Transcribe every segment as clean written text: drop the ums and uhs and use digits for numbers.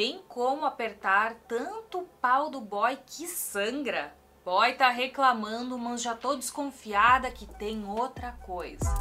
tem como apertar tanto o pau do boy que sangra? Boy tá reclamando, mas já tô desconfiada que tem outra coisa.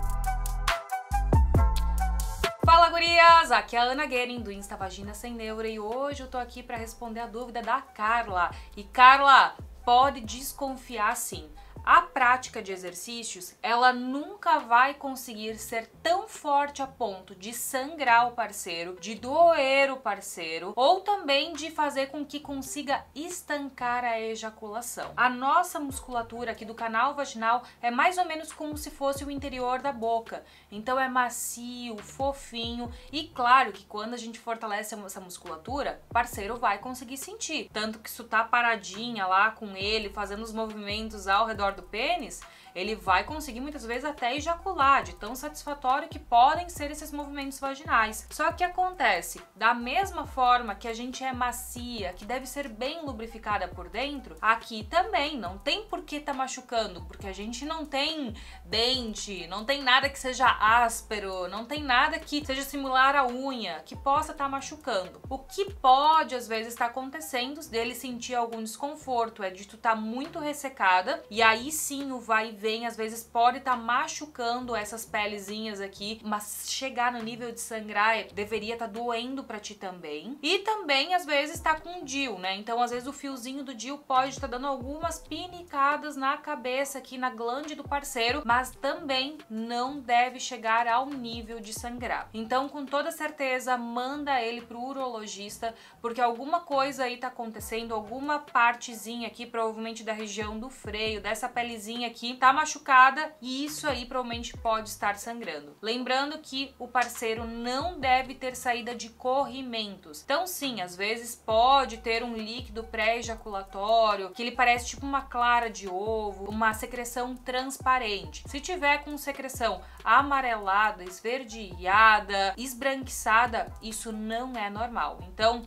Fala gurias, aqui é a Ana Gehring do Insta Vagina Sem Neura e hoje eu tô aqui pra responder a dúvida da Carla. E Carla, pode desconfiar sim. A prática de exercícios, ela nunca vai conseguir ser tão forte a ponto de sangrar o parceiro, de doer o parceiro ou também de fazer com que consiga estancar a ejaculação. A nossa musculatura aqui do canal vaginal é mais ou menos como se fosse o interior da boca, então é macio, fofinho e claro que quando a gente fortalece essa musculatura, o parceiro vai conseguir sentir, tanto que se tá paradinha lá com ele, fazendo os movimentos ao redor do pênis, ele vai conseguir muitas vezes até ejacular, de tão satisfatório que podem ser esses movimentos vaginais. Só que acontece, da mesma forma que a gente é macia, que deve ser bem lubrificada por dentro, aqui também não tem por que tá machucando, porque a gente não tem dente, não tem nada que seja áspero, não tem nada que seja similar à unha, que possa tá machucando. O que pode às vezes tá acontecendo dele sentir algum desconforto, é de tu tá muito ressecada, e aí sim o vai e vem às vezes pode estar machucando essas pelezinhas aqui, mas chegar no nível de sangrar deveria estar doendo pra ti também. E também às vezes tá com DIU, né? Então às vezes o fiozinho do DIU pode estar dando algumas pinicadas na cabeça aqui, na glande do parceiro, mas também não deve chegar ao nível de sangrar. Então com toda certeza manda ele pro urologista, porque alguma coisa aí tá acontecendo, alguma partezinha aqui, provavelmente da região do freio, dessa pelezinha aqui, tá machucada e isso aí provavelmente pode estar sangrando. Lembrando que o parceiro não deve ter saída de corrimentos. Então sim, às vezes pode ter um líquido pré-ejaculatório, que ele parece tipo uma clara de ovo, uma secreção transparente. Se tiver com secreção amarelada, esverdeada, esbranquiçada, isso não é normal. Então,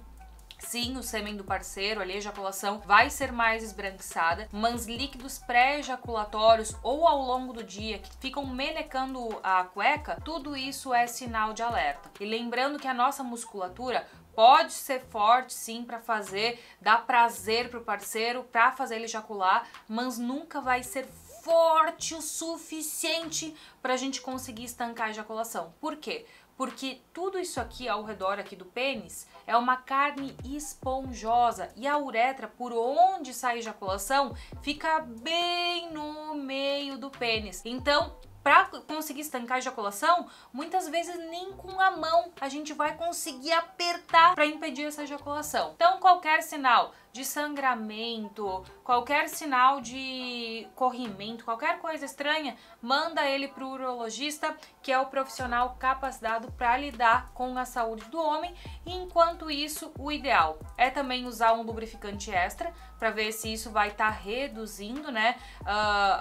sim, o sêmen do parceiro, a ejaculação, vai ser mais esbranquiçada, mas líquidos pré-ejaculatórios ou ao longo do dia que ficam menecando a cueca, tudo isso é sinal de alerta. E lembrando que a nossa musculatura pode ser forte sim para fazer, dar prazer pro parceiro, para fazer ele ejacular, mas nunca vai ser forte o suficiente para a gente conseguir estancar a ejaculação. Por quê? Porque tudo isso aqui ao redor aqui do pênis é uma carne esponjosa e a uretra, por onde sai a ejaculação, fica bem no meio do pênis. Então, para conseguir estancar a ejaculação, muitas vezes nem com a mão a gente vai conseguir apertar para impedir essa ejaculação. Então, qualquer sinal de sangramento, qualquer sinal de corrimento, qualquer coisa estranha, manda ele pro urologista, que é o profissional capacitado para lidar com a saúde do homem. E enquanto isso, o ideal é também usar um lubrificante extra para ver se isso vai estar reduzindo, né,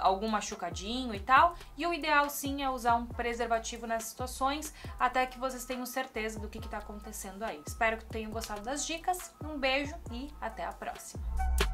algum machucadinho e tal. E o ideal sim é usar um preservativo nessas situações, até que vocês tenham certeza do que tá acontecendo aí. Espero que tenham gostado das dicas. Um beijo e até a próxima.